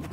First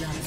love.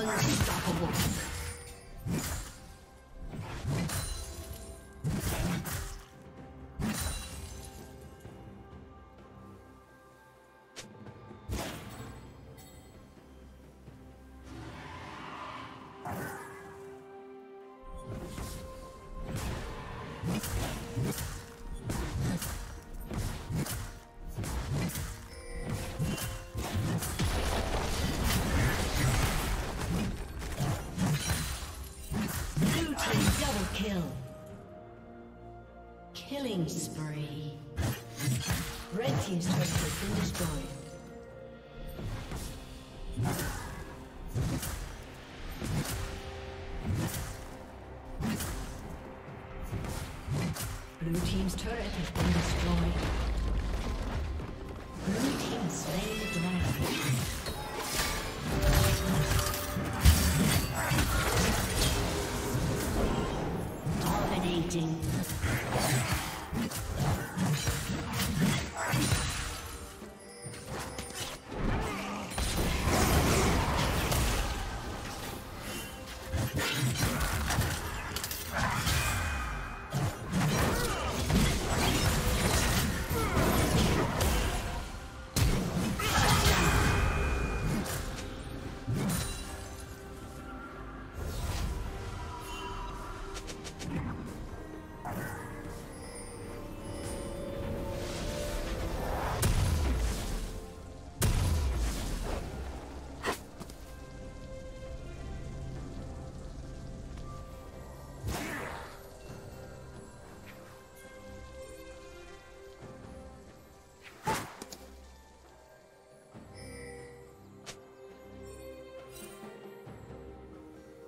Unstoppable. Killing spree. Red team's turret has been destroyed. Blue team's turret has been destroyed. Blue team slain the dragon.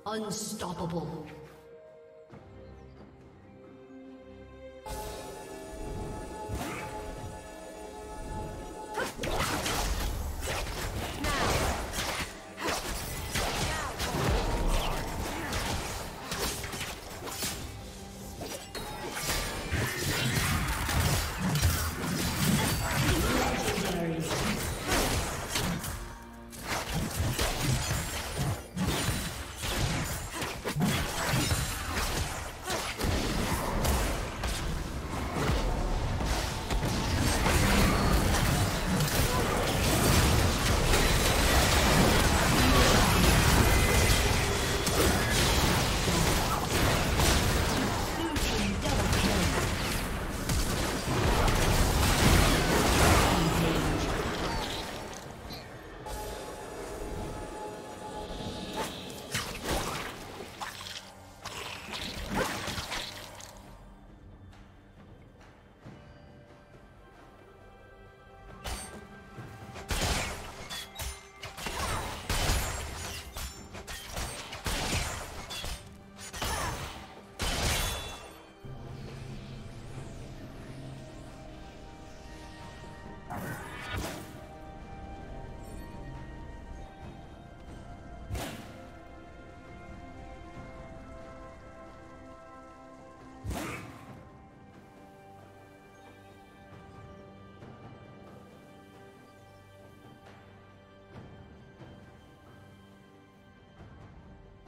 Unstoppable.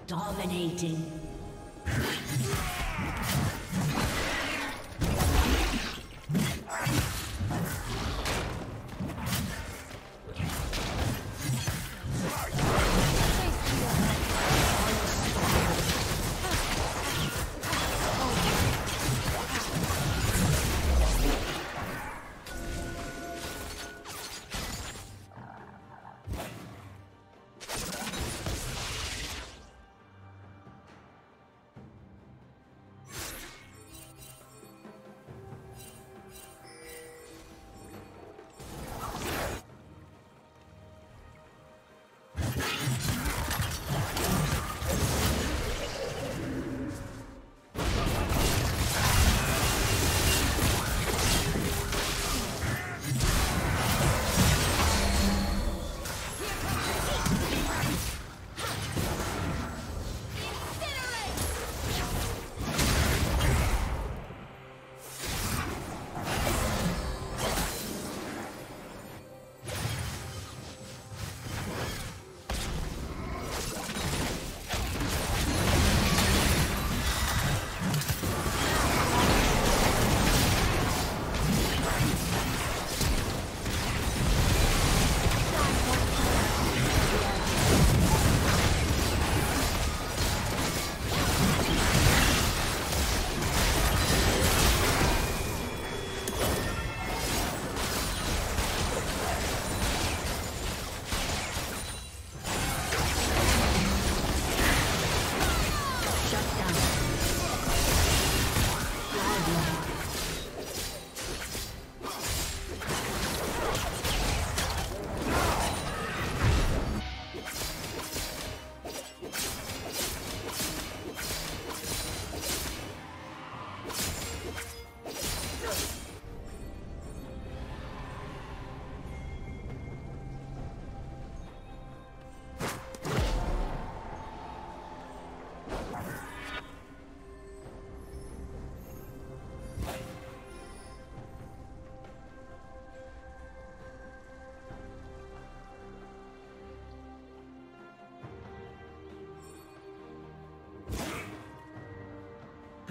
Dominating.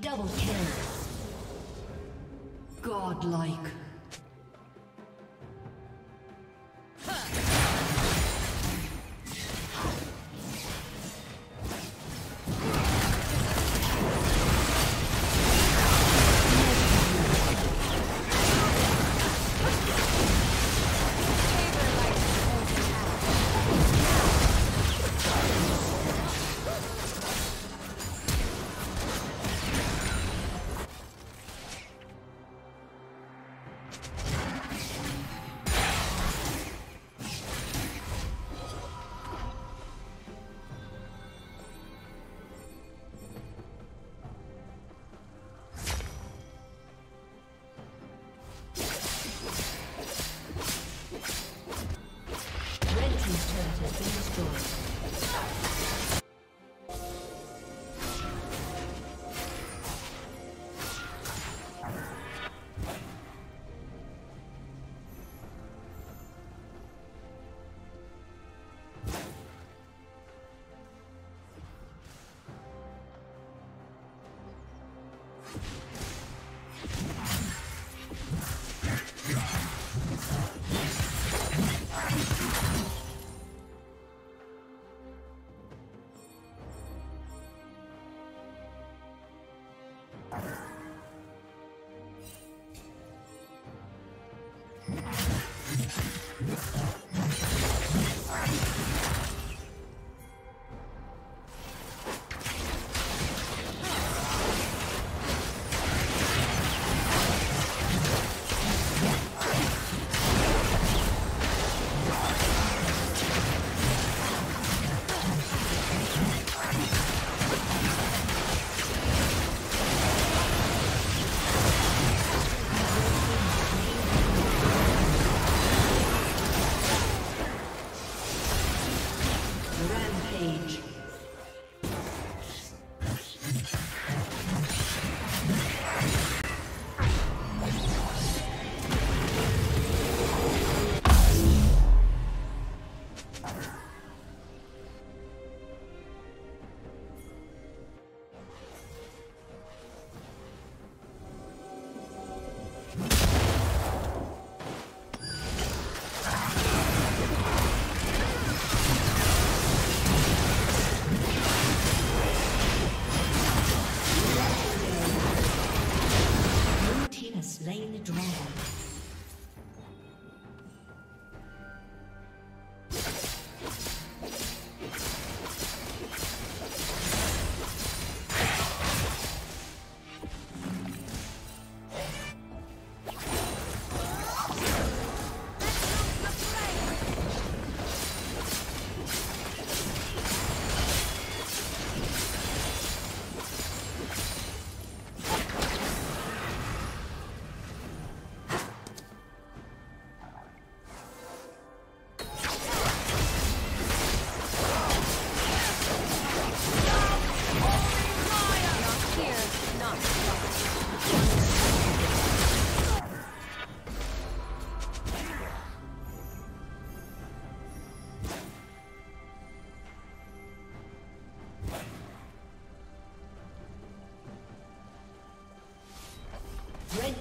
Double kill. Godlike.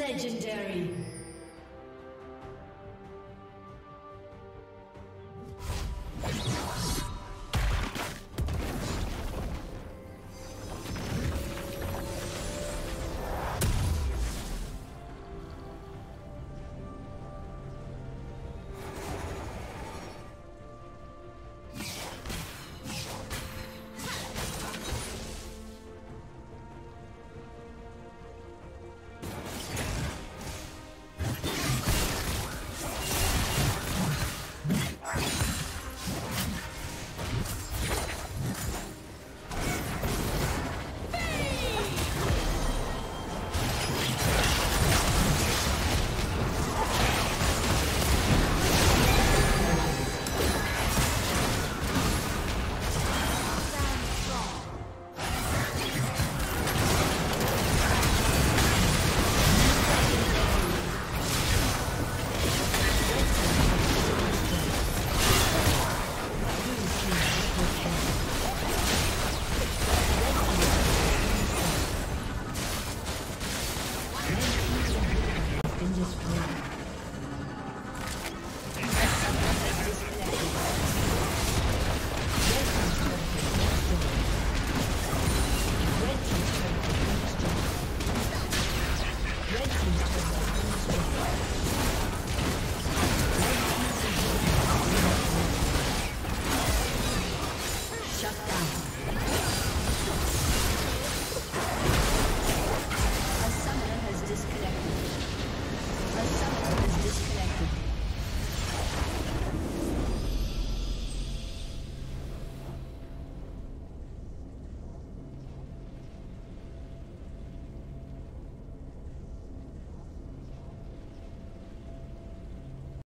Legendary.